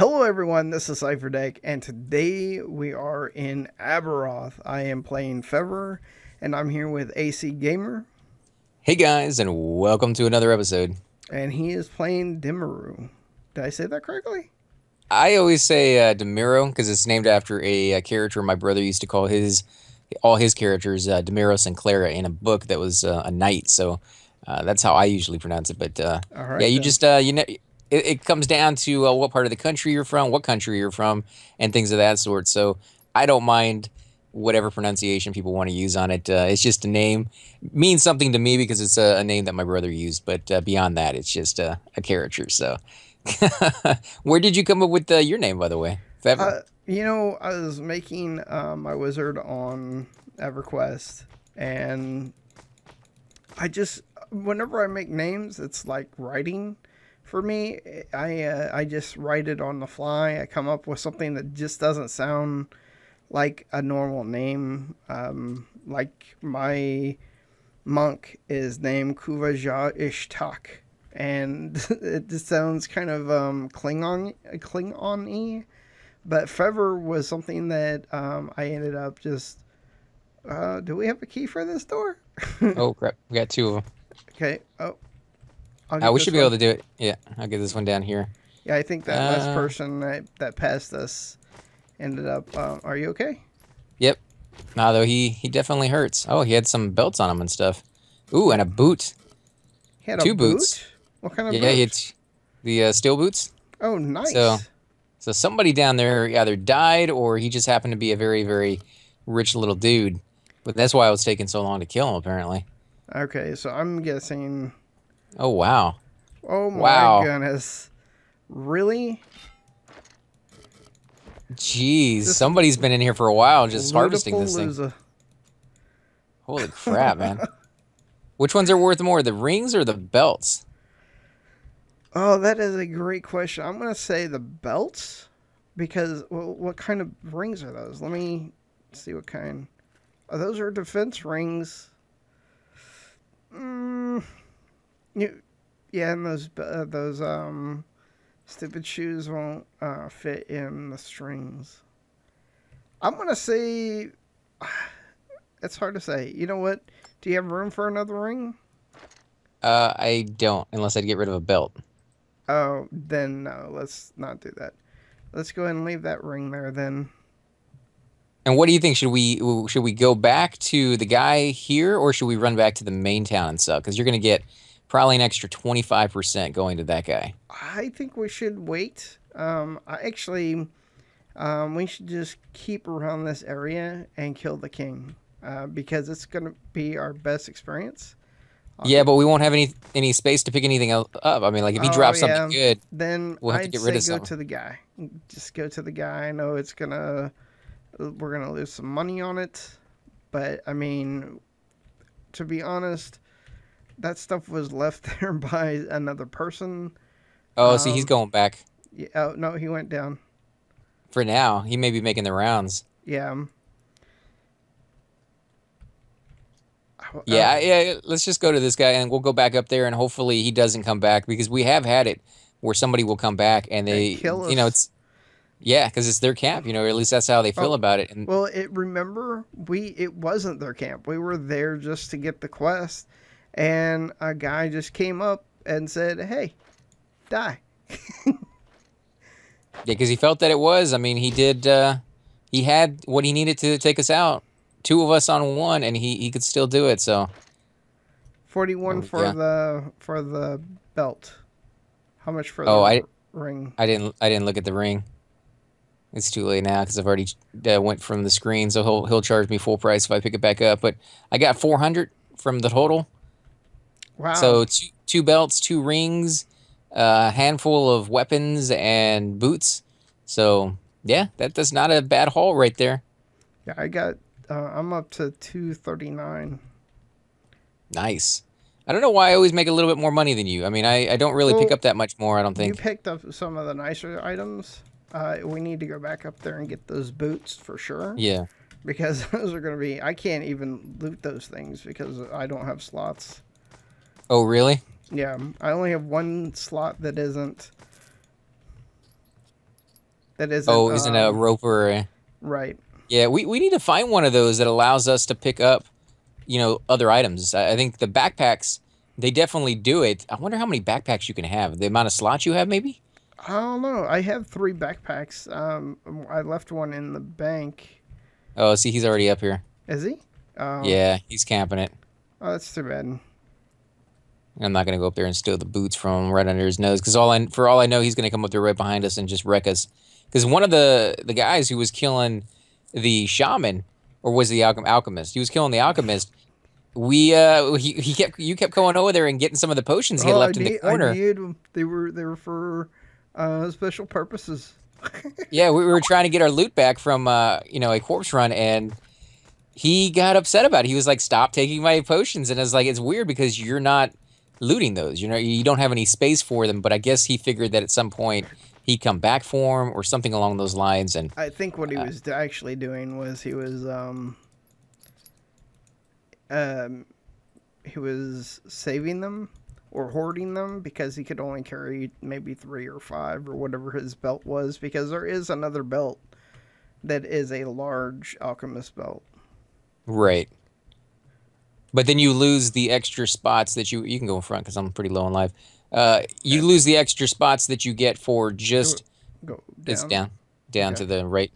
Hello everyone, this is CypherDeck, and today we are in Aberoth. I am playing Fever, and I'm here with AC Gamer. Hey guys, and welcome to another episode. And he is playing Demiro. Did I say that correctly? I always say Demiro, because it's named after a character my brother used to call all his characters Demiros and Clara in a book that was a knight, so that's how I usually pronounce it. But right, yeah, you then. It comes down to what part of the country you're from, what country you're from, and things of that sort. So I don't mind whatever pronunciation people want to use on it. It's just a name. It means something to me because it's a name that my brother used. But beyond that, it's just a character. So where did you come up with your name, by the way? You know, I was making my wizard on EverQuest, and I just, whenever I make names, it's like writing. For me, I just write it on the fly. I come up with something that just doesn't sound like a normal name. Like my monk is named Kuvajah Ishtak, and it just sounds kind of Klingon-y. But Fever was something that I ended up just. Do we have a key for this door? Oh crap! We got two of them. Okay. Oh. We should be able to do it. Yeah, I'll get this one down here. Yeah, I think that last person that passed us ended up... are you okay? Yep. Although he definitely hurts. Oh, he had some belts on him and stuff. Ooh, and a boot. He had two boots? What kind of boot? Yeah, he had the steel boots. Oh, nice. So somebody down there either died or he just happened to be a very, very rich little dude. But that's why it was taking so long to kill him, apparently. Okay, so I'm guessing... Oh, wow. Oh, my goodness. Really? Jeez, somebody's been in here for a while just harvesting this thing. Holy crap, man. Which ones are worth more, the rings or the belts? Oh, that is a great question. I'm going to say the belts because, well, what kind of rings are those? Let me see what kind. Oh, those are defense rings. Yeah, and those stupid shoes won't fit in the strings. I'm gonna say it's hard to say. You know what? Do you have room for another ring? I don't, unless I'd get rid of a belt. Oh, then no. Let's not do that. Let's go ahead and leave that ring there then. And what do you think? Should we go back to the guy here, or should we run back to the main town and sell? Because you're gonna get. Probably an extra 25% going to that guy. I think we should wait. We should just keep around this area and kill the king because it's going to be our best experience. Yeah, but we won't have any space to pick anything else up. I mean, like if he drops something good, then we'll have to get rid of something. Go to the guy. Just go to the guy. I know it's we're gonna lose some money on it, but I mean, to be honest. That stuff was left there by another person. Oh, see, he's going back. Yeah, oh, no, he went down. For now. He may be making the rounds. Yeah. Yeah, let's just go to this guy, and we'll go back up there, and hopefully he doesn't come back, because we have had it where somebody will come back, and they kill us. You know, it's... Yeah, because it's their camp, you know, or at least that's how they feel about it. And well, it wasn't their camp. We were there just to get the quest. And a guy just came up and said, hey, die. Yeah, because he felt that it was. I mean, he did, he had what he needed to take us out. Two of us on one, and he could still do it, so. 41 for the belt. How much for the ring? I didn't look at the ring. It's too late now because I've already went from the screen, so he'll charge me full price if I pick it back up. But I got 400 from the total. Wow. So two belts, two rings, a handful of weapons and boots. So yeah, that's not a bad haul right there. Yeah, I got. I'm up to 239. Nice. I don't know why I always make a little bit more money than you. I mean, I don't really pick up that much more. I don't think you picked up some of the nicer items. We need to go back up there and get those boots for sure. Yeah. Because those are going to be. I can't even loot those things because I don't have slots. Oh, really? Yeah. I only have one slot that isn't That isn't. Oh, isn't a roper. Right. Yeah, we need to find one of those that allows us to pick up, you know, other items. I think the backpacks, they definitely do it. I wonder how many backpacks you can have. The amount of slots you have, maybe? I don't know. I have 3 backpacks. I left one in the bank. Oh, see, he's already up here. Is he? Yeah, he's camping it. Oh, that's too bad. I'm not going to go up there and steal the boots from him right under his nose, because for all I know, he's going to come up there right behind us and just wreck us. Because one of the guys who was killing the shaman, or was the alchemist, he was killing the alchemist. You kept going over there and getting some of the potions he had left in the corner. I needed them. They were for special purposes. Yeah, we were trying to get our loot back from you know, a corpse run, and he got upset about it. He was like, "Stop taking my potions," and I was like, "It's weird because you're not looting those. You know, you don't have any space for them." But I guess he figured that at some point he'd come back for him or something along those lines. And I think what he was actually doing was he was saving them or hoarding them, because he could only carry maybe 3 or 5 or whatever his belt was, because there is another belt that is a large alchemist belt. Right. But then you lose the extra spots that you can go in front, because I'm pretty low on life. You lose the extra spots that you get for just go down. It's down to the right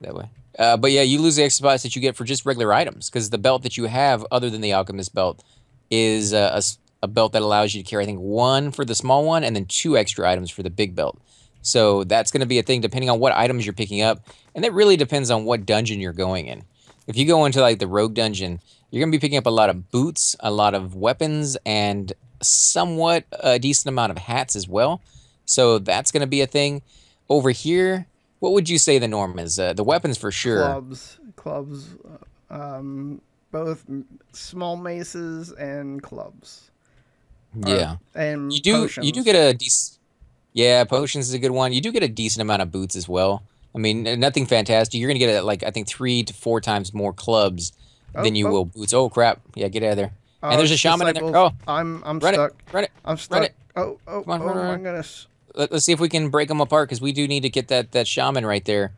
that way. But yeah, you lose the extra spots that you get for just regular items, because the belt that you have, other than the alchemist belt, is a belt that allows you to carry, I think, 1 for the small one and then 2 extra items for the big belt. So that's going to be a thing depending on what items you're picking up, and that really depends on what dungeon you're going in. If you go into like the rogue dungeon, you're going to be picking up a lot of boots, a lot of weapons, and somewhat a decent amount of hats as well. So that's going to be a thing. Over here, what would you say the norm is? The weapons for sure. Clubs, both small maces and clubs. Yeah, and you do get a decent. Yeah, potions is a good one. You do get a decent amount of boots as well. I mean, nothing fantastic. You're gonna get like, I think, 3 to 4 times more clubs than you will boots. Oh crap! Yeah, get out of there. And there's a shaman in there. Oh, I'm stuck. Run it. Oh, my goodness. Let's see if we can break them apart, because we do need to get that shaman right there.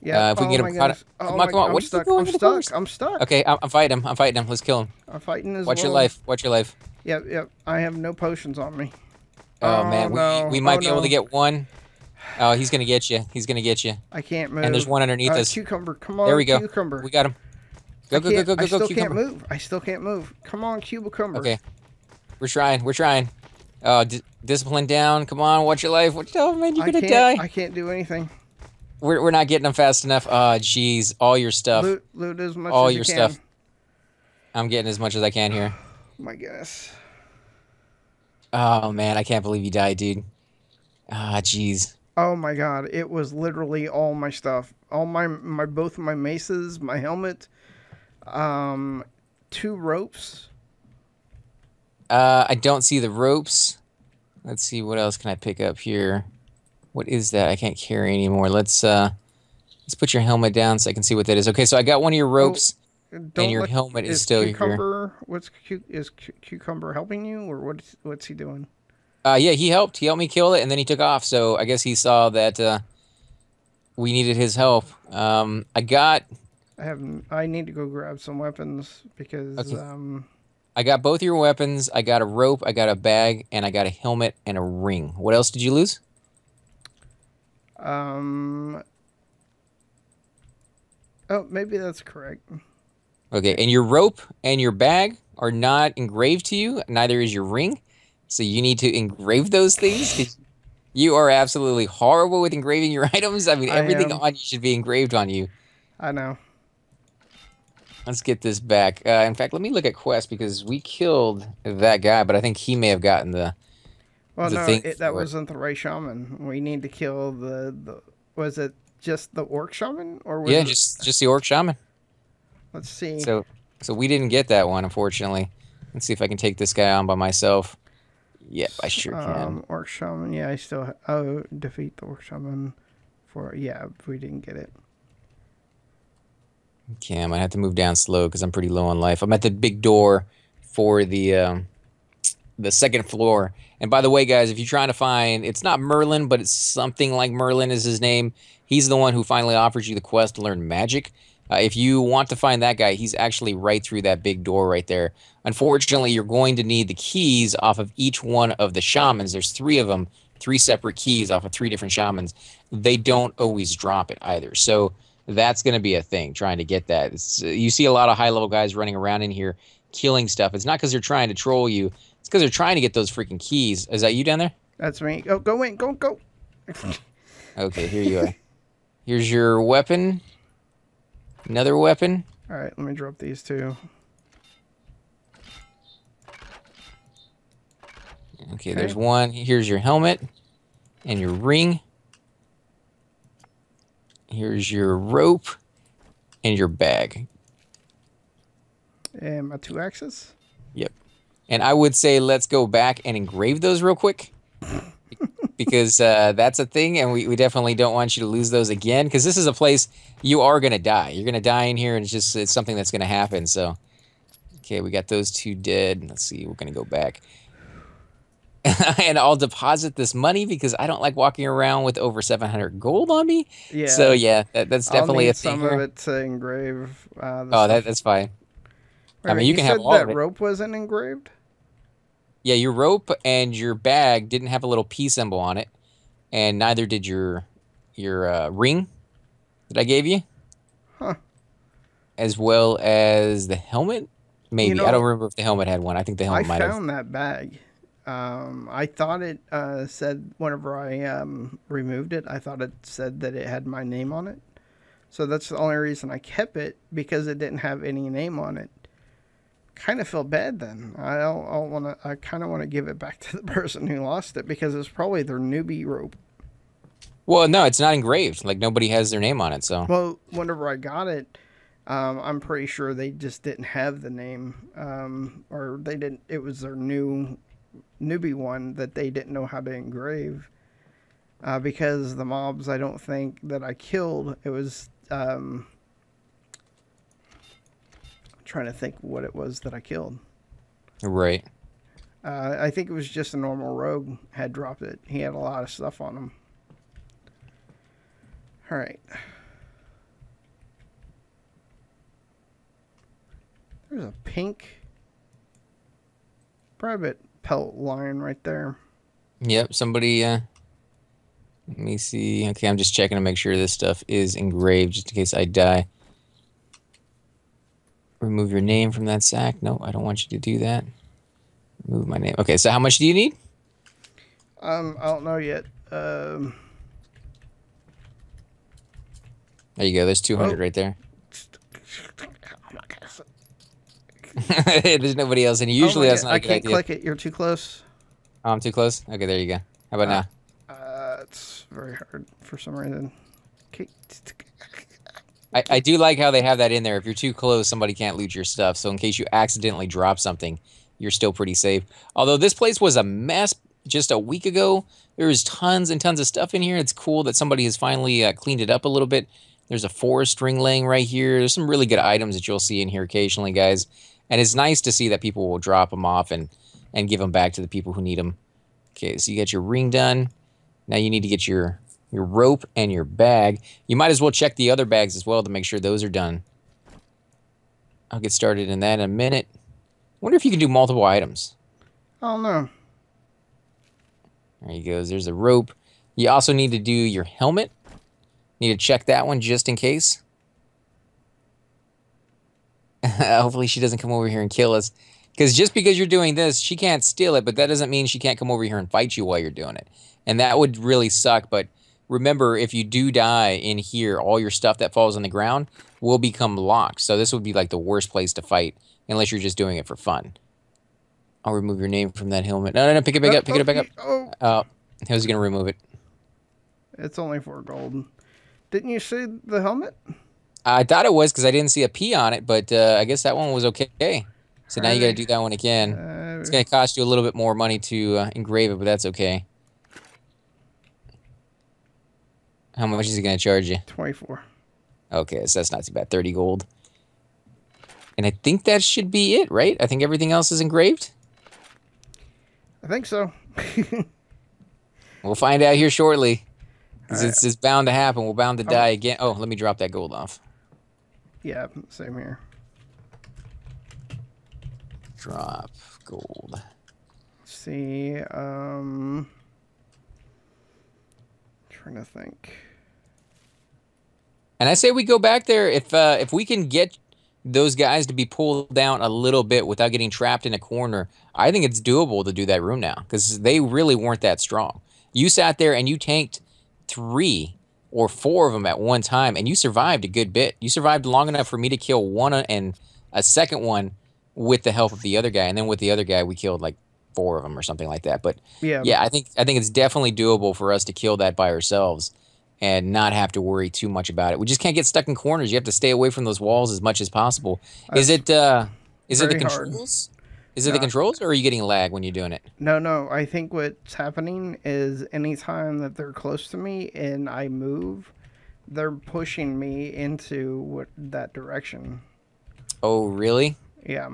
Yeah. If we can get him caught. I'm stuck. Okay, I'm fighting him. Let's kill him. I'm fighting as well. Watch your life. Yep. I have no potions on me. Oh man, we might be able to get one. Oh, he's gonna get you. I can't move. And there's one underneath us. Cucumber, come on. There we go. Cucumber. We got him. Go, go, go, go, go. I still can't move. Come on, Cucumber. Okay. We're trying. Discipline down. Come on, watch your life. Oh man, you're gonna die. I can't do anything. We're not getting them fast enough. Oh jeez, all your stuff. Loot as much as you can. I'm getting as much as I can here. My goodness. Oh man, I can't believe you died, dude. Ah, jeez. Oh my god, it was literally all my stuff. All my both my maces, my helmet, 2 ropes. I don't see the ropes. Let's see, what else can I pick up here? What is that? I can't carry anymore. Let's put your helmet down so I can see what that is. Okay, so I got one of your ropes. And your helmet is still here. Is Cucumber helping you, or what's he doing? Yeah, he helped. He helped me kill it, and then he took off. So I guess he saw that we needed his help. I need to go grab some weapons, because I got both your weapons. I got a rope. I got a bag, and I got a helmet and a ring. What else did you lose? Oh, maybe that's correct. Okay, and your rope and your bag are not engraved to you. Neither is your ring. So you need to engrave those things, 'cause you are absolutely horrible with engraving your items. I mean, everything on you should be engraved on you. I know. Let's get this back. In fact, let me look at Quest, because we killed that guy, but I think he may have gotten the thing. That wasn't the right shaman. We need to kill the was it just the orc shaman? Or was just the orc shaman. Let's see. So we didn't get that one, unfortunately. Let's see if I can take this guy on by myself. Yep, I sure can. Orc shaman. Yeah, I still defeat the orc shaman. If we didn't get it. Okay, I might have to move down slow because I'm pretty low on life. I'm at the big door for the the second floor. And by the way, guys, if you're trying to find, it's not Merlin, but it's something like Merlin is his name. He's the one who finally offers you the quest to learn magic. If you want to find that guy, he's actually right through that big door right there. Unfortunately, you're going to need the keys off of each one of the shamans. There's three of them, three separate keys off of three different shamans. They don't always drop it either. So that's going to be a thing, trying to get that. You see a lot of high-level guys running around in here killing stuff. It's not because they're trying to troll you. It's because they're trying to get those freaking keys. Is that you down there? That's me. Oh, go in. Go, go. Okay, here you are. Here's your weapon. Another weapon. All right, let me drop these two. Okay, there's one. Here's your helmet and your ring. Here's your rope and your bag. And my two axes? Yep. And I would say let's go back and engrave those real quick because that's a thing, and we definitely don't want you to lose those again because this is a place you are going to die. You're going to die in here, and it's something that's going to happen. So, okay, we got those two dead. Let's see. We're going to go back. And I'll deposit this money because I don't like walking around with over 700 gold on me. Yeah. So yeah, that's definitely a thing. I'll need some of it to engrave. Oh, that's fine. Wait, I mean, you can have all of it. You said that rope wasn't engraved? Yeah, your rope and your bag didn't have a little P symbol on it, and neither did your ring that I gave you. Huh. As well as the helmet. Maybe, you know, I don't remember if the helmet had one. I think the helmet might have. I found that bag. I thought it said, whenever I removed it, I thought it said that it had my name on it. So that's the only reason I kept it, because it didn't have any name on it. Kind of feel bad then. I kind of want to give it back to the person who lost it, because it's probably their newbie rope. Well, no, it's not engraved. Like, nobody has their name on it, so. Well, whenever I got it, I'm pretty sure they just didn't have the name, or they didn't, it was their newbie one that they didn't know how to engrave, because the mobs I don't think that I killed, it was I'm trying to think what it was that I killed, right? I think it was just a normal rogue had dropped it. He had a lot of stuff on him. All right, there's a pink private pelt line right there. Yep, somebody, let me see. Okay, I'm just checking to make sure this stuff is engraved just in case I die. Remove your name from that sack. No, I don't want you to do that. Remove my name. Okay, so how much do you need? I don't know yet. There you go. There's 200 right there. There's nobody else, and usually that's not a good idea. I can't click it. You're too close. Oh, I'm too close? Okay, there you go. How about now? It's very hard for some reason. Okay. I do like how they have that in there. If you're too close, somebody can't loot your stuff. So in case you accidentally drop something, you're still pretty safe. Although this place was a mess just a week ago. There was tons and tons of stuff in here. It's cool that somebody has finally cleaned it up a little bit. There's a forest ring laying right here. There's some really good items that you'll see in here occasionally, guys. And it's nice to see that people will drop them off and give them back to the people who need them. Okay, so you got your ring done. Now you need to get your rope and your bag. You might as well check the other bags as well to make sure those are done. I'll get started in that in a minute. I wonder if you can do multiple items. I don't know. There he goes. There's the rope. You also need to do your helmet. Need to check that one just in case. Hopefully she doesn't come over here and kill us, because just because you're doing this, she can't steal it, but that doesn't mean she can't come over here and fight you while you're doing it, and that would really suck. But remember, if you do die in here, all your stuff that falls on the ground will become locked, so this would be like the worst place to fight unless you're just doing it for fun. I'll remove your name from that helmet. No, no, no, pick it back up, pick it back up. Oh, how's he gonna remove it? It's only 4 gold. Didn't you see the helmet? I thought it was because I didn't see a P on it, but I guess that one was okay. So now you got to do that one again. It's going to cost you a little bit more money to engrave it, but that's okay. How much is he going to charge you? 24. Okay, so that's not too bad. 30 gold. And I think that should be it, right? I think everything else is engraved. I think so. We'll find out here shortly. Because right. It's bound to happen. We're bound to die again. Oh, let me drop that gold off. Yeah, same here. Drop gold. Let's see. Trying to think. And I say we go back there if we can get those guys to be pulled down a little bit without getting trapped in a corner. I think it's doable to do that room now because they really weren't that strong. You sat there and you tanked 3 or 4 of them at one time, and you survived a good bit. You survived long enough for me to kill one and a second one with the help of the other guy, and then with the other guy we killed like 4 of them or something like that. But yeah, I think it's definitely doable for us to kill that by ourselves and not have to worry too much about it. We just can't get stuck in corners. You have to stay away from those walls as much as possible. Is it the controls? Is it the controls, or are you getting lag when you're doing it? No. I think what's happening is anytime that they're close to me and I move, they're pushing me into that direction. Oh, really? Yeah.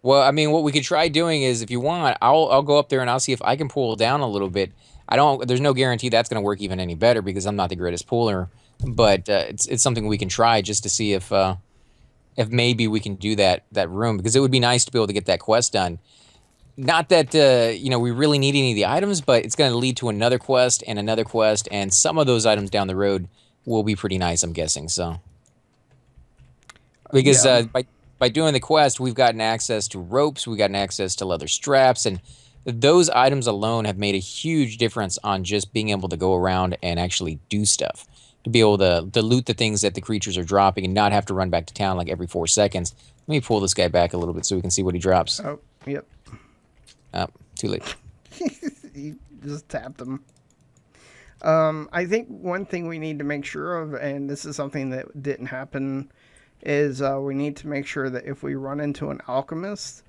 Well, I mean, what we could try doing is, if you want, I'll go up there and I'll see if I can pull down a little bit. There's no guarantee that's going to work even any better because I'm not the greatest puller, but it's something we can try just to see if maybe we can do that room, because it would be nice to be able to get that quest done. Not that we really need any of the items, but it's going to lead to another quest and another quest, and some of those items down the road will be pretty nice, I'm guessing. So because by doing the quest, we've gotten access to ropes, we've gotten access to leather straps, and those items alone have made a huge difference on just being able to go around and actually do stuff. To be able to loot the things that the creatures are dropping and not have to run back to town like every 4 seconds. Let me pull this guy back a little bit so we can see what he drops. Oh, yep. Oh, too late. You just tapped him. I think one thing we need to make sure of, and this is something that didn't happen, is we need to make sure that if we run into an alchemist,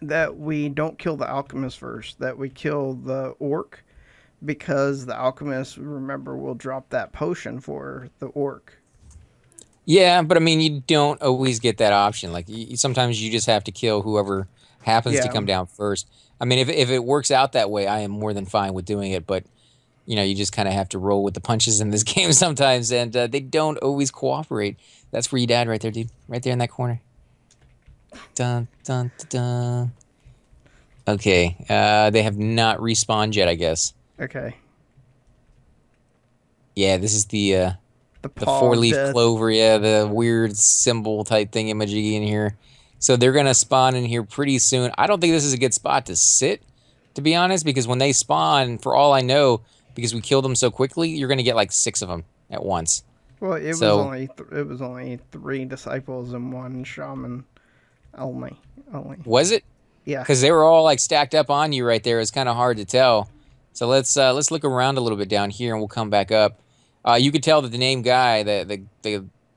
that we don't kill the alchemist first, that we kill the orc. Because the alchemist, remember, will drop that potion for the orc. Yeah, but I mean, you don't always get that option. Like, sometimes you just have to kill whoever happens to come down first. I mean, if it works out that way, I am more than fine with doing it. But, you know, you just kind of have to roll with the punches in this game sometimes. And they don't always cooperate. That's where you died right there, dude. Right there in that corner. Dun, dun, dun, dun. Okay. They have not respawned yet, I guess. Okay. Yeah, this is the four-leaf clover. Yeah, the weird symbol type thing imagery in here. So they're gonna spawn in here pretty soon. I don't think this is a good spot to sit, to be honest, because when they spawn, for all I know, because we killed them so quickly, you're gonna get like 6 of them at once. Well, it was only 3 disciples and 1 shaman, only. Was it? Yeah. Because they were all like stacked up on you right there. It's kind of hard to tell. So let's look around a little bit down here, and we'll come back up. You could tell that the name guy, the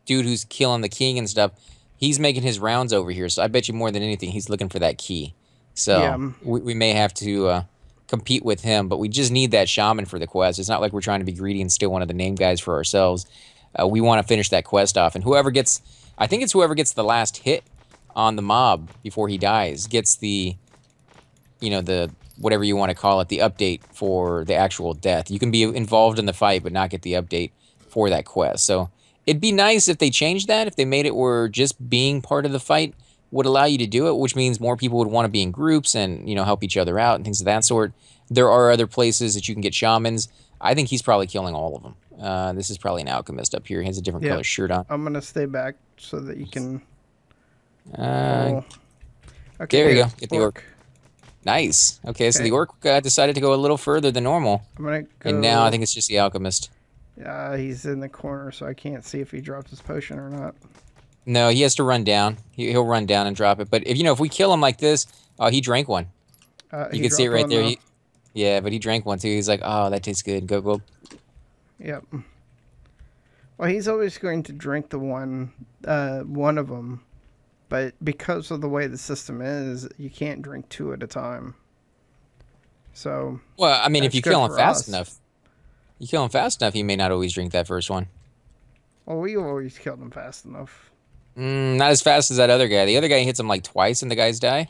dude who's killing the king and stuff, he's making his rounds over here. So I bet you more than anything, he's looking for that key. So we may have to compete with him, but we just need that shaman for the quest. It's not like we're trying to be greedy and steal one of the name guys for ourselves. We want to finish that quest off, and I think it's whoever gets the last hit on the mob before he dies gets the, the whatever you want to call it, the update for the actual death. You can be involved in the fight but not get the update for that quest. So it'd be nice if they changed that, if they made it where just being part of the fight would allow you to do it, which means more people would want to be in groups and, help each other out and things of that sort. There are other places that you can get shamans. I think he's probably killing all of them. This is probably an alchemist up here. He has a different color shirt on. I'm going to stay back so that you can... Okay, there you go. Get the orc. Nice. Okay, so the orc decided to go a little further than normal. I'm gonna go... And now I think it's just the alchemist. Yeah, he's in the corner, so I can't see if he drops his potion or not. No, he has to run down. He'll run down and drop it. But if we kill him like this, he drank one. You can see it right there. Yeah, but he drank one too. He's like, oh, that tastes good. Go. Yep. Well, he's always going to drink the one of them. But because of the way the system is, you can't drink 2 at a time. So, well, I mean, if you kill him fast enough, he may not always drink that first one. Well, we always killed him fast enough. Not as fast as that other guy. The other guy hits him like twice and the guys die.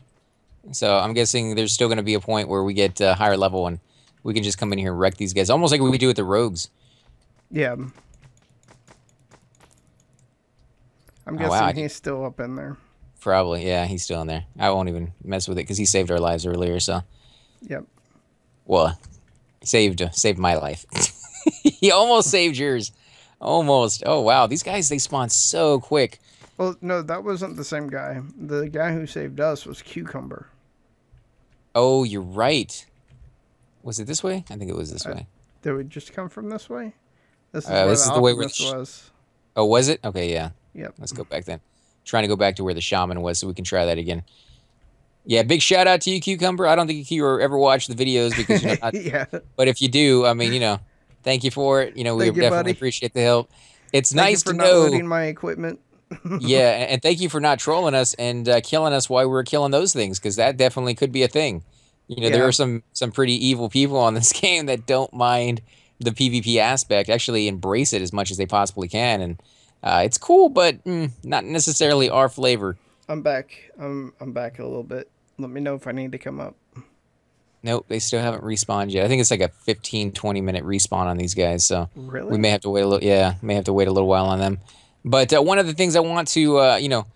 So I'm guessing there's still going to be a point where we get higher level and we can just come in here and wreck these guys. Almost like what we do with the rogues. Yeah. I'm guessing he's still up in there. Probably, yeah, he's still in there. I won't even mess with it because he saved our lives earlier, so. Yep. Well, saved my life. He almost saved yours. Almost. Oh, wow. These guys, they spawn so quick. Well, no, that wasn't the same guy. The guy who saved us was Cucumber. Oh, you're right. Was it this way? I think it was this way. Did we just come from this way? This is the way this was. Oh, was it? Okay, yeah. Yep. Let's go back then. Trying to go back to where the shaman was so we can try that again. Yeah, big shout out to you, Cucumber. I don't think you ever watch the videos because you're not. Yeah. But if you do, I mean, you know, thank you for it. You know, we definitely appreciate the help. It's nice to know. Thank you for not looting my equipment. Yeah, and thank you for not trolling us and killing us while we were killing those things, because that definitely could be a thing. You know, there are some pretty evil people on this game that don't mind the PvP aspect, actually embrace it as much as they possibly can, and it's cool, but not necessarily our flavor. I'm back. I'm back a little bit. Let me know if I need to come up. Nope, they still haven't respawned yet. I think it's like a 15, 20-minute respawn on these guys, so really? We may have to wait a little. Yeah, may have to wait a little while on them. But one of the things I want to, you know,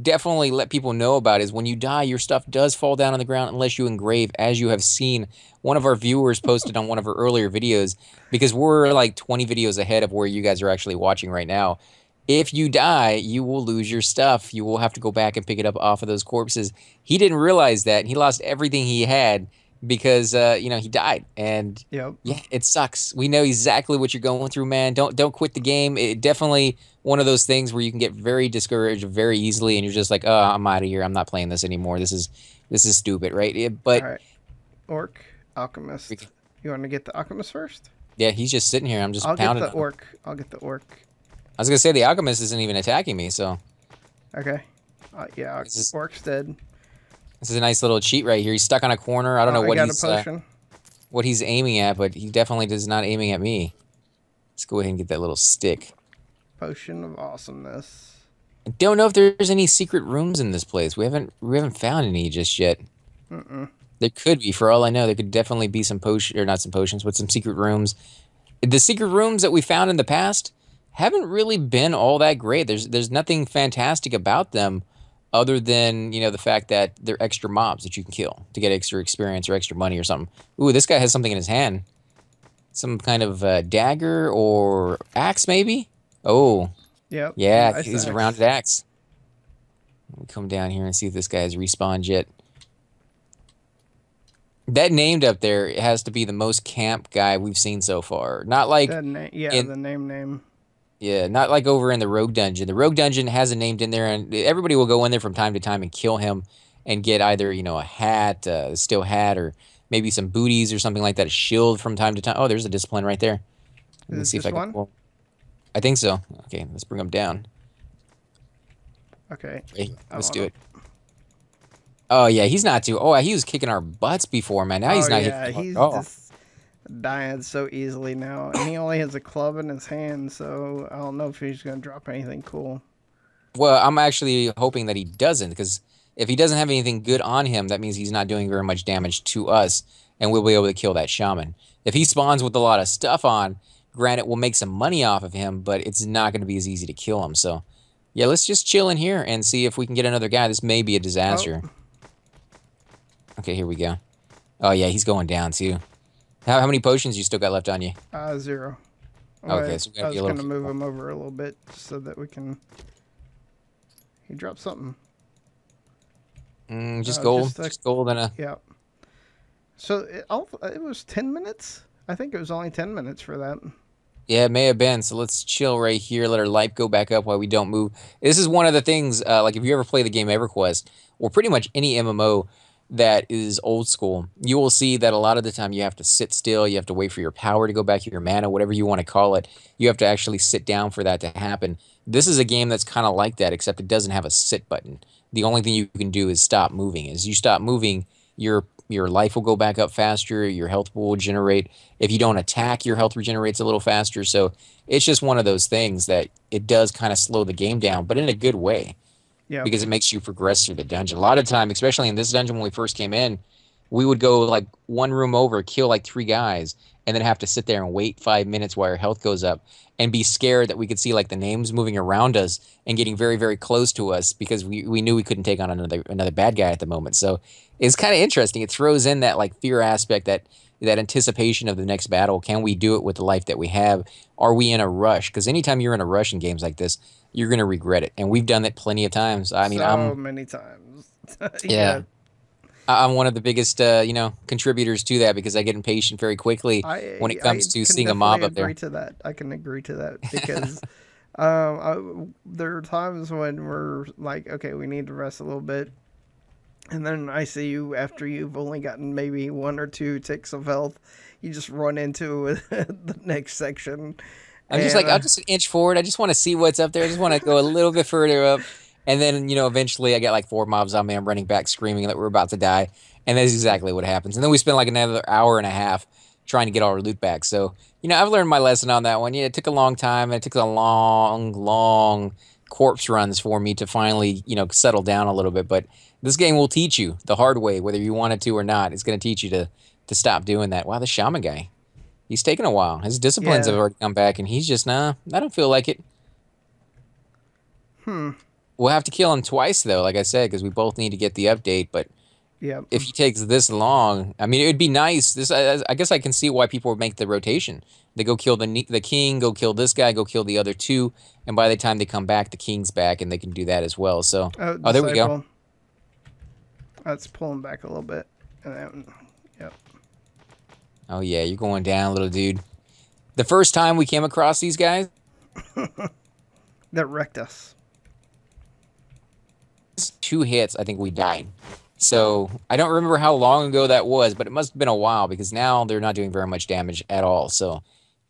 definitely let people know about is when you die, your stuff does fall down on the ground unless you engrave, as you have seen. One of our viewers posted on one of her earlier videos, because we're like 20 videos ahead of where you guys are actually watching right now. If you die, you will lose your stuff. You will have to go back and pick it up off of those corpses. He didn't realize that. He lost everything he had because, you know, he died. And yeah, it sucks. We know exactly what you're going through, man. Don't quit the game. It definitely... one of those things where you can get very discouraged very easily, and you're just like, oh, I'm out of here. I'm not playing this anymore. This is stupid, right? But all right. Orc, Alchemist. You want to get the Alchemist first? Yeah, he's just sitting here. I'm just pounding. I'll get the Orc. I was going to say the Alchemist isn't even attacking me, so. Okay. Yeah, Orc's dead. This is a nice little cheat right here. He's stuck on a corner. I don't know what he's aiming at, but he definitely is not aiming at me. Let's go ahead and get that little stick. Potion of awesomeness. I don't know if there's any secret rooms in this place. We haven't found any just yet. There could be, for all I know. There could definitely be some potion, or not some potions, but some secret rooms. The secret rooms that we found in the past haven't really been all that great. There's nothing fantastic about them, other than, you know, the fact that they're extra mobs that you can kill to get extra experience or extra money or something. Ooh, this guy has something in his hand, some kind of dagger or axe, maybe. Oh, yep. Yeah, he's a rounded axe. Let me come down here and see if this guy's respawned yet. That named up there, it has to be the most camp guy we've seen so far. Not like... the name. Yeah, not like over in the Rogue Dungeon. The Rogue Dungeon has a named in there, and everybody will go in there from time to time and kill him and get either, you know, a hat, a steel hat, or maybe some booties or something like that, a shield from time to time. Oh, there's a discipline right there. Let me see if I can... well, I think so. Okay, let's bring him down. Okay. Let's do it. Oh, yeah, he's not too... oh, he was kicking our butts before, man. Now he's not... yeah, he's just dying so easily now. And he only has a club in his hand, so I don't know if he's going to drop anything cool. Well, I'm actually hoping that he doesn't, because if he doesn't have anything good on him, that means he's not doing very much damage to us, and we'll be able to kill that shaman. If he spawns with a lot of stuff on... granted, we'll make some money off of him, but it's not going to be as easy to kill him. So, yeah, let's just chill in here and see if we can get another guy. This may be a disaster. Oh. Okay, here we go. Oh, yeah, he's going down, too. How many potions you still got left on you? Zero. Okay, so we gotta I was going to move him over a little bit so that we can... he dropped something. Just gold. Just gold and a... yeah. So, it was 10 minutes? I think it was only 10 minutes for that. Yeah, it may have been. So let's chill right here. Let our life go back up while we don't move. This is one of the things, like if you ever play the game EverQuest, or pretty much any MMO that is old school, you will see that a lot of the time you have to sit still. You have to wait for your power to go back, your mana, whatever you want to call it. You have to actually sit down for that to happen. This is a game that's kind of like that, except it doesn't have a sit button. The only thing you can do is stop moving. As you stop moving, your life will go back up faster, your health will regenerate. If you don't attack, your health regenerates a little faster. So it's just one of those things that it does kind of slow the game down, but in a good way. Yeah. Because it makes you progress through the dungeon. A lot of time, especially in this dungeon when we first came in, we would go like one room over, kill like 3 guys, and then have to sit there and wait 5 minutes while our health goes up and be scared that we could see like the names moving around us and getting very, very close to us because we knew we couldn't take on another bad guy at the moment. So it's kind of interesting. It throws in that like fear aspect, that anticipation of the next battle. Can we do it with the life that we have? Are we in a rush? Because anytime you're in a rush in games like this, you're going to regret it. And we've done that plenty of times. I mean, many times. Yeah. I'm one of the biggest, contributors to that because I get impatient very quickly when it comes to seeing a mob up there. I can agree to that because there are times when we're like, okay, we need to rest a little bit. And then I see you after you've only gotten maybe 1 or 2 ticks of health. You just run into the next section. I'm just like, I'll just inch forward. I just want to see what's up there. I just want to go a little bit further up. And then, eventually I get like 4 mobs on me. I'm running back screaming that we're about to die. And that's exactly what happens. And then we spend like another hour and a half trying to get all our loot back. So, I've learned my lesson on that one. Yeah, it took a long time. And it took a long, long corpse runs for me to finally, settle down a little bit. But this game will teach you the hard way, whether you wanted to or not. It's going to teach you to stop doing that. Wow, the shaman guy. He's taken a while. His disciplines have already come back. And he's just, nah, I don't feel like it. We'll have to kill him twice, though, like I said, because we both need to get the update. But if he takes this long, I mean, it would be nice. This, I guess I can see why people would make the rotation. They go kill the king, go kill this guy, go kill the other 2. And by the time they come back, the king's back, and they can do that as well. So, there we go. Let's pull him back a little bit. Oh, yeah, you're going down, little dude. The first time we came across these guys, that wrecked us. 2 hits, I think we died. So I don't remember how long ago that was, but it must have been a while because now they're not doing very much damage at all. So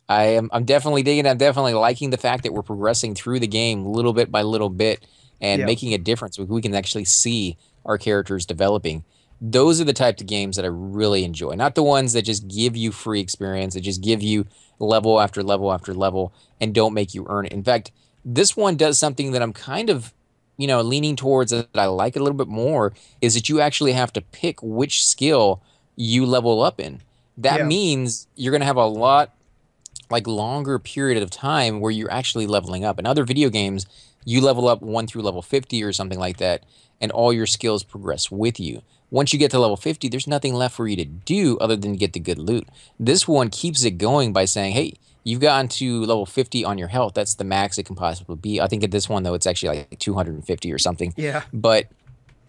I'm definitely digging. I'm definitely liking the fact that we're progressing through the game little bit by little bit and making a difference. We can actually see our characters developing. Those are the type of games that I really enjoy. Not the ones that just give you free experience, that just give you level after level after level and don't make you earn it. In fact, this one does something that I'm kind of leaning towards that I like a little bit more is that you actually have to pick which skill you level up in. That means you're going to have a lot like longer period of time where you're actually leveling up. In other video games, you level up 1 through level 50 or something like that, and all your skills progress with you. Once you get to level 50, there's nothing left for you to do other than get the good loot. This one keeps it going by saying, hey, you've gotten to level 50 on your health. That's the max it can possibly be. I think at this one, though, it's actually like 250 or something. Yeah. But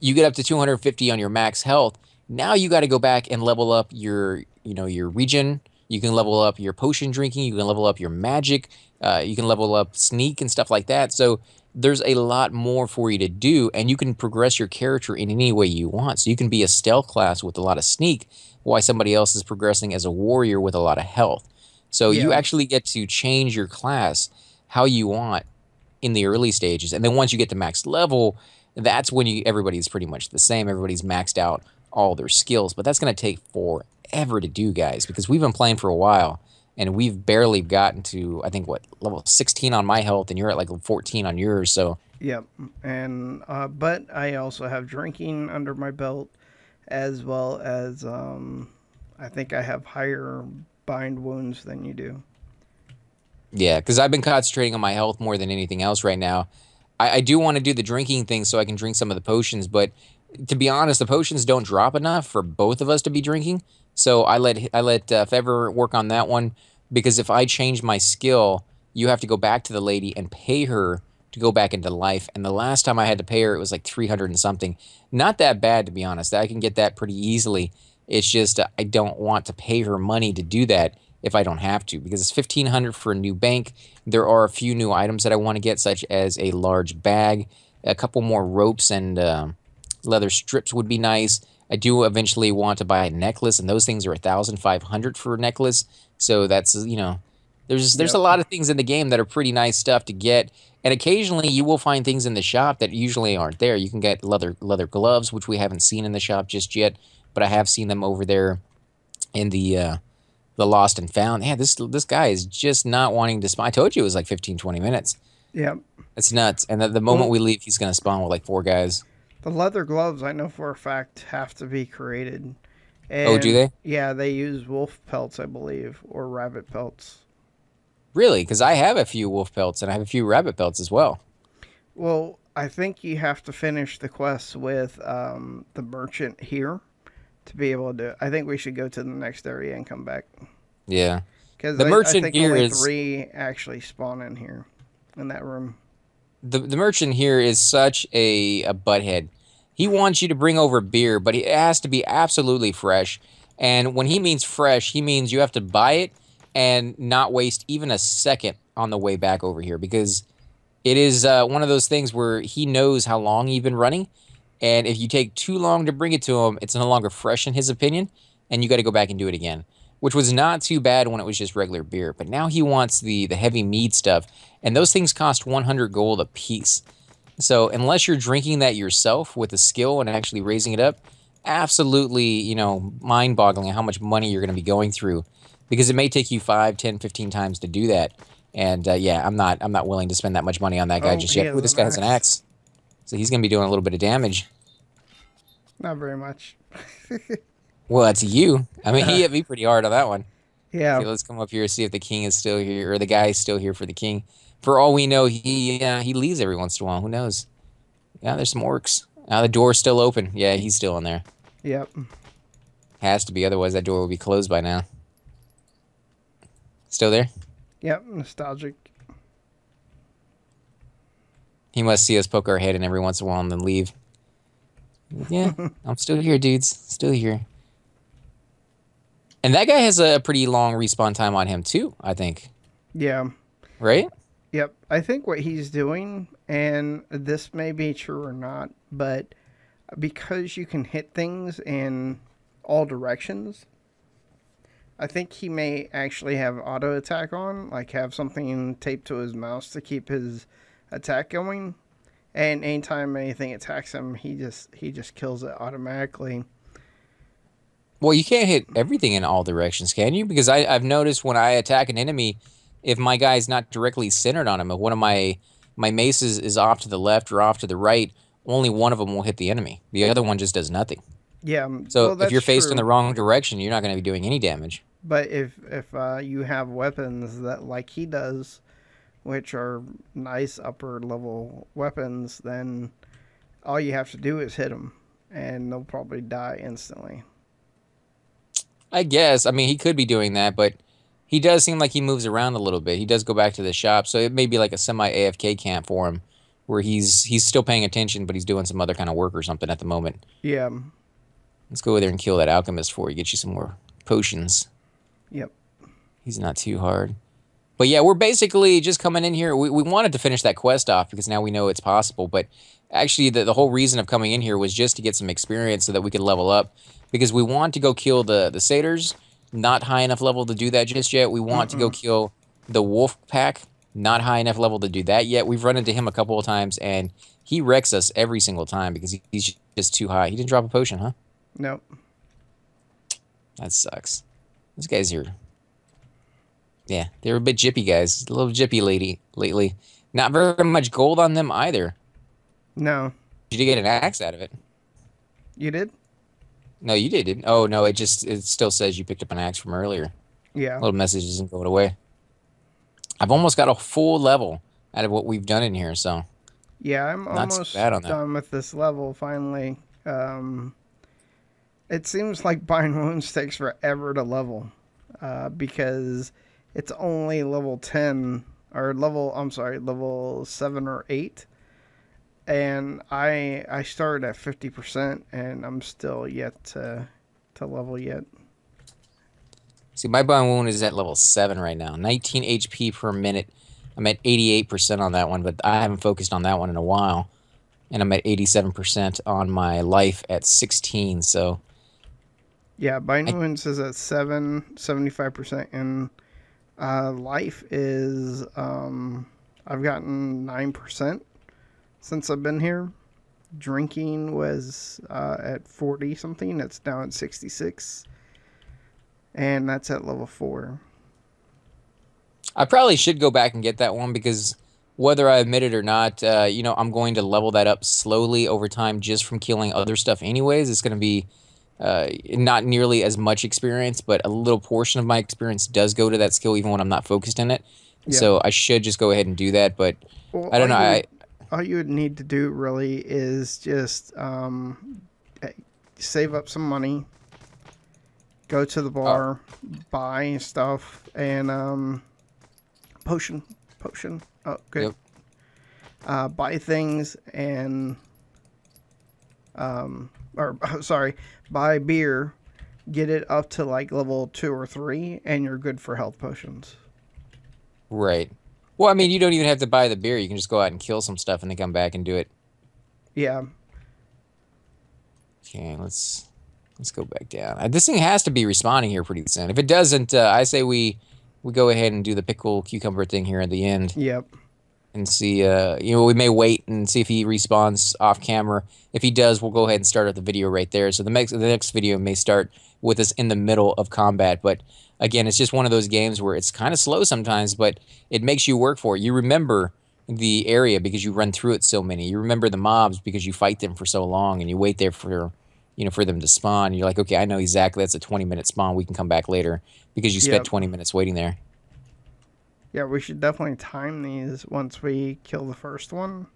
you get up to 250 on your max health. Now you got to go back and level up your, your regen. You can level up your potion drinking. You can level up your magic. You can level up sneak and stuff like that. So there's a lot more for you to do, and you can progress your character in any way you want. So you can be a stealth class with a lot of sneak, while somebody else is progressing as a warrior with a lot of health. So you actually get to change your class how you want in the early stages. And then once you get to max level, that's when everybody's pretty much the same. Everybody's maxed out all their skills. But that's going to take forever to do, guys, because we've been playing for a while. And we've barely gotten to, I think, level 16 on my health. And you're at like 14 on yours. So and but I also have drinking under my belt as well as I think I have higher bind wounds than you do. Yeah, because I've been concentrating on my health more than anything else right now. I do want to do the drinking thing so I can drink some of the potions, but to be honest, the potions don't drop enough for both of us to be drinking. So I let Fever work on that one, because if I change my skill, you have to go back to the lady and pay her to go back into life. And the last time I had to pay her, it was like 300 and something. Not that bad, to be honest. I can get that pretty easily. It's just I don't want to pay her money to do that if I don't have to, because it's 1,500 for a new bank. There are a few new items that I want to get, such as a large bag, a couple more ropes, and leather strips would be nice. I do eventually want to buy a necklace, and those things are 1,500 for a necklace. So that's, there's a lot of things in the game that are pretty nice stuff to get. And occasionally you will find things in the shop that usually aren't there. You can get leather gloves, which we haven't seen in the shop just yet, but I have seen them over there in the lost and found. Yeah, this guy is just not wanting to spy. I told you it was like 15, 20 minutes. Yeah. It's nuts. And the moment we leave, he's going to spawn with like 4 guys. The leather gloves, I know for a fact, have to be created. And, oh, do they? Yeah, they use wolf pelts, I believe, or rabbit pelts. Really? Because I have a few wolf pelts and I have a few rabbit pelts as well. Well, I think you have to finish the quest with the merchant here to be able to do it. I think we should go to the next area and come back. Yeah. Because I think only 3 actually spawn in here, in that room. The merchant here is such a butthead. He wants you to bring over beer, but it has to be absolutely fresh. And when he means fresh, he means you have to buy it and not waste even a second on the way back over here, because it is one of those things where he knows how long you've been running, and if you take too long to bring it to him, it's no longer fresh in his opinion, and you got to go back and do it again, which was not too bad when it was just regular beer. But now he wants the heavy mead stuff, and those things cost 100 gold a piece. So unless you're drinking that yourself with a skill and actually raising it up, absolutely, you know, mind-boggling how much money you're going to be going through, because it may take you 5, 10, 15 times to do that. And yeah, I'm not willing to spend that much money on that guy just yet. Ooh, this guy has an axe, so he's going to be doing a little bit of damage. Not very much. Well, that's you. I mean, he hit me pretty hard on that one. Yeah. So let's come up here and see if the king is still here, or the guy is still here for the king. For all we know, he leaves every once in a while. Who knows? Yeah, there's some orcs. Now the door's still open. Yeah, he's still in there. Yep. Has to be, otherwise that door will be closed by now. Still there? Yep, nostalgic. He must see us poke our head in every once in a while and then leave. Yeah, I'm still here, dudes. Still here. And that guy has a pretty long respawn time on him, too, I think. Yeah. Right? Yep. I think what he's doing, and this may be true or not, but because you can hit things in all directions, I think he may actually have auto attack on, like have something taped to his mouse to keep his attack going. And anytime anything attacks him, he just kills it automatically. Well, you can't hit everything in all directions, can you? Because I've noticed when I attack an enemy, if my guy's not directly centered on him, if one of my maces is off to the left or off to the right, only one of them will hit the enemy. The other one just does nothing. Yeah. So well, if you're faced in the wrong direction, you're not going to be doing any damage. But if you have weapons that, like he does, which are nice upper level weapons, then all you have to do is hit them, and they'll probably die instantly. I guess. I mean, he could be doing that, but he does seem like he moves around a little bit. He does go back to the shop, so it may be like a semi-AFK camp for him, where he's still paying attention, but he's doing some other kind of work or something at the moment. Yeah. Let's go over there and kill that alchemist for you. Get you some more potions. Yep. He's not too hard. But yeah, we're basically just coming in here. We wanted to finish that quest off because now we know it's possible. But actually, the whole reason of coming in here was just to get some experience so that we could level up. Because we want to go kill the satyrs. Not high enough level to do that just yet. We want to go kill the wolf pack. Not high enough level to do that yet. We've run into him a couple of times, and he wrecks us every single time because he's just too high. He didn't drop a potion, huh? Nope. That sucks. Those guys here. Yeah, they're a bit jippy guys. A little jippy lady lately. Not very much gold on them either. No. You did get an axe out of it. You did? No, you didn't. Oh no, it still says you picked up an axe from earlier. Yeah. Little message isn't going away. I've almost got a full level out of what we've done in here, so. Yeah, I'm almost done with this level finally. It seems like buying wounds takes forever to level, because it's only level 10 or level 7 or 8, and I started at 50%, and I'm still yet to level yet. See, my buying wound is at level 7 right now, 19 HP per minute. I'm at 88% on that one, but I haven't focused on that one in a while, and I'm at 87% on my life at 16. So. Yeah, binding wounds is at 75%, and life is, I've gotten 9% since I've been here. Drinking was at 40-something. It's now at 66, and that's at level 4. I probably should go back and get that one, because whether I admit it or not, you know, I'm going to level that up slowly over time just from killing other stuff anyways. It's going to be not nearly as much experience, but a little portion of my experience does go to that skill even when I'm not focused in it. Yeah. So I should just go ahead and do that, but well, I don't know. All you would need to do really is just save up some money, go to the bar, buy stuff, and potion. Oh, good. Yep. Buy things and, buy beer, get it up to like level 2 or 3, and you're good for health potions. Right. Well, I mean, you don't even have to buy the beer. You can just go out and kill some stuff and then come back and do it. Yeah. Okay, let's go back down. This thing has to be responding here pretty soon. If it doesn't, I say we go ahead and do the pickle cucumber thing here at the end. Yep. And see, you know, we may wait and see if he responds off camera. If he does, we'll go ahead and start up the video right there. So the next video may start with us in the middle of combat. But again, it's just one of those games where it's kind of slow sometimes, but it makes you work for it. You remember the area because you run through it so many. You remember the mobs because you fight them for so long and you wait there for, you know, for them to spawn. You're like, okay, I know exactly that's a 20-minute spawn. We can come back later because you spent 20 minutes waiting there. Yeah, we should definitely time these once we kill the first one.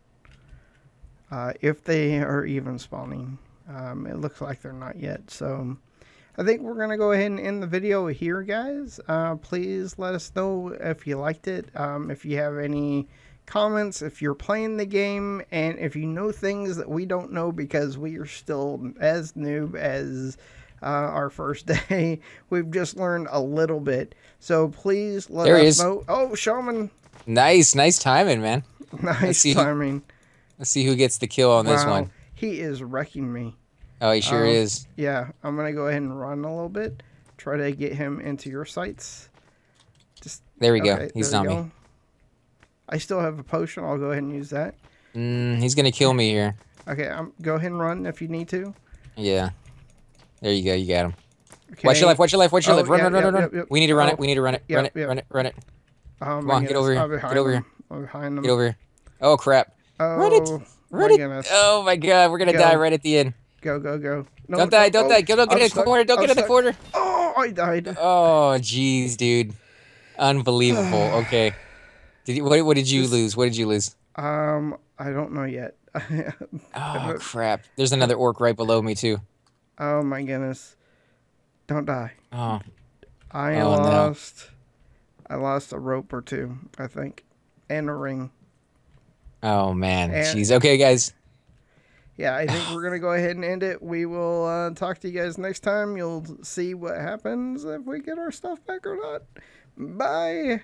If they are even spawning. It looks like they're not yet, so I think we're going to go ahead and end the video here, guys. Please let us know if you liked it, if you have any comments, if you're playing the game, and if you know things that we don't know because we are still as noob as our first day. We've just learned a little bit. So please let us know. Oh, Shaman. Nice timing, man. Nice timing. Let's see who gets the kill on this one. He is wrecking me. Oh, he sure is. Yeah, I'm going to go ahead and run a little bit. Try to get him into your sights. There we go. He's on me. I still have a potion. I'll go ahead and use that. He's going to kill me here. Okay, go ahead and run if you need to. Yeah. There you go. You got him. Okay. Watch your life. Run. Yep. We need to run it. Run it. Come on, get over here. Get over here. Behind him. Get over here. Oh, crap. Run it. Oh, my God. We're going to die right at the end. Go. No, don't die. Don't get in the corner. Don't get in the corner. Oh, I died. Oh, jeez, dude. Unbelievable. Okay. What did you lose? I don't know yet. Oh, crap. There's another orc right below me, too. Oh, my goodness. Don't die. Oh. I lost. No. I lost a rope or two, I think. And a ring. Oh, man. Jeez. Okay, guys. Yeah, I think we're going to go ahead and end it. We will talk to you guys next time. You'll see what happens if we get our stuff back or not. Bye.